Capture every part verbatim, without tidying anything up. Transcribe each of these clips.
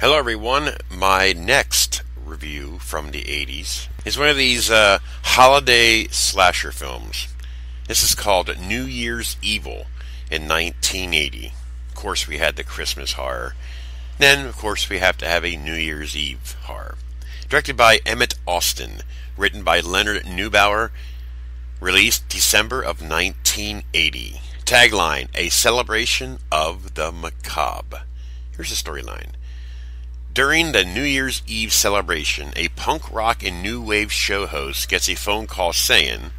Hello everyone, my next review from the eighties is one of these uh, holiday slasher films. This is called New Year's Evil in nineteen eighty. Of course we had the Christmas horror. Then of course we have to have a New Year's Eve horror. Directed by Emmett Alston, written by Leonard Neubauer, released December of nineteen eighty. Tagline, a celebration of the macabre. Here's the storyline. During the New Year's Eve celebration, a punk rock and new wave show host gets a phone call saying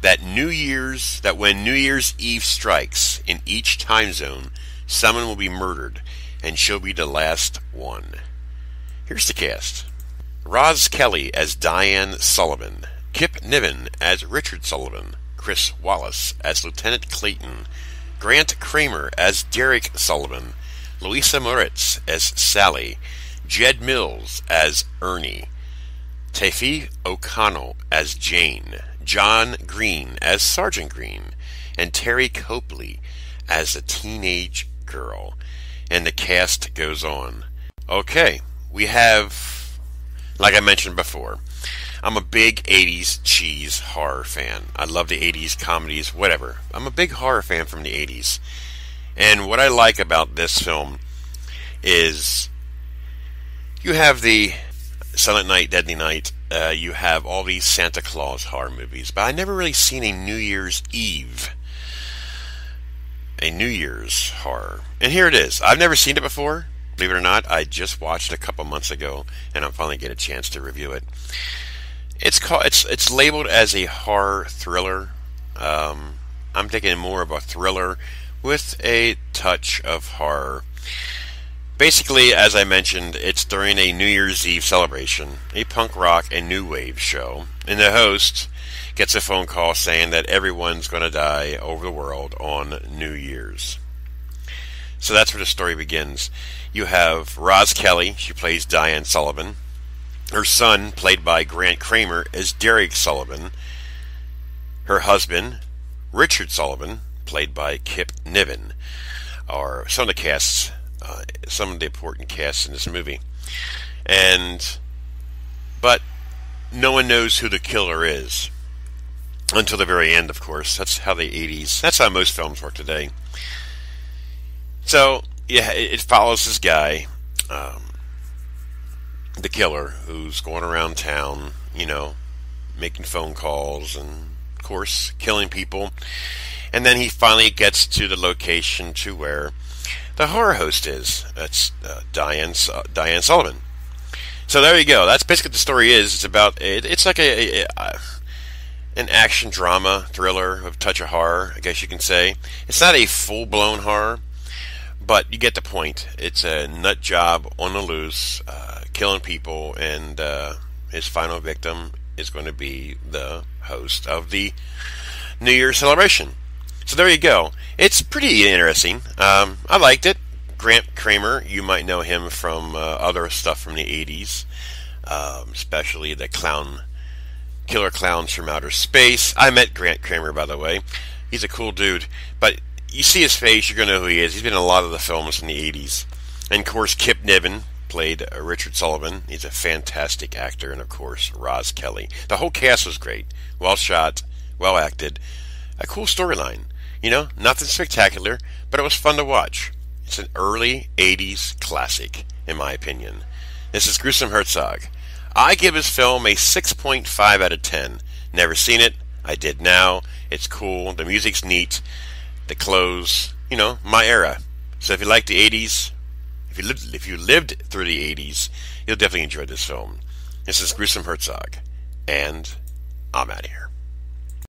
that New Year's that when New Year's Eve strikes in each time zone, someone will be murdered, and she'll be the last one. Here's the cast: Roz Kelly as Diane Sullivan, Kip Niven as Richard Sullivan, Chris Wallace as Lieutenant Clayton, Grant Kramer as Derek Sullivan, Louisa Moritz as Sally, Jed Mills as Ernie, Taffy O'Connell as Jane, John Green as Sergeant Green, and Terry Copley as a teenage girl. And the cast goes on. Okay, we have, like I mentioned before, I'm a big eighties cheese horror fan. I love the eighties comedies, whatever. I'm a big horror fan from the eighties. And what I like about this film is you have the Silent Night, Deadly Night, uh, you have all these Santa Claus horror movies, but I never really seen a New Year's Eve, a New Year's horror. And here it is. I've never seen it before, believe it or not. I just watched it a couple months ago, and I'm finally getting a chance to review it. It's called, it's it's labeled as a horror thriller. Um, I'm thinking more of a thriller with a touch of horror. Basically, as I mentioned, it's during a New Year's Eve celebration, a punk rock and new wave show, and the host gets a phone call saying that everyone's going to die over the world on New Year's. So that's where the story begins. You have Roz Kelly, she plays Diane Sullivan. Her son, played by Grant Kramer, is Derek Sullivan. Her husband, Richard Sullivan, played by Kip Niven, are some of the casts, uh, some of the important casts in this movie. And, but no one knows who the killer is until the very end, of course. That's how the eighties, that's how most films work today. So, yeah, it, it follows this guy, um, the killer, who's going around town, you know, making phone calls and, of course, killing people. And then he finally gets to the location to where the horror host is. That's uh, Diane uh, Diane Sullivan. So there you go. That's basically what the story is. It's about it, it's like a, a, a an action drama thriller with a touch of horror, I guess you can say. It's not a full blown horror, but you get the point. It's a nut job on the loose, uh, killing people, and uh, his final victim is going to be the host of the New Year's celebration. So there you go. It's pretty interesting. Um, I liked it. Grant Kramer, you might know him from uh, other stuff from the eighties, um, especially the clown, Killer Clowns from Outer Space. I met Grant Kramer, by the way. He's a cool dude. But you see his face, you're going to know who he is. He's been in a lot of the films from the eighties. And, of course, Kip Niven played Richard Sullivan. He's a fantastic actor. And, of course, Roz Kelly. The whole cast was great. Well shot, well acted. A cool storyline. You know, nothing spectacular, but it was fun to watch. It's an early eighties classic, in my opinion. This is Gruesome Hertzogg. I give this film a six point five out of ten. Never seen it. I did now. It's cool. The music's neat. The clothes, you know, my era. So if you like the eighties, if you lived, if you lived through the eighties, you'll definitely enjoy this film. This is Gruesome Hertzogg, and I'm out of here.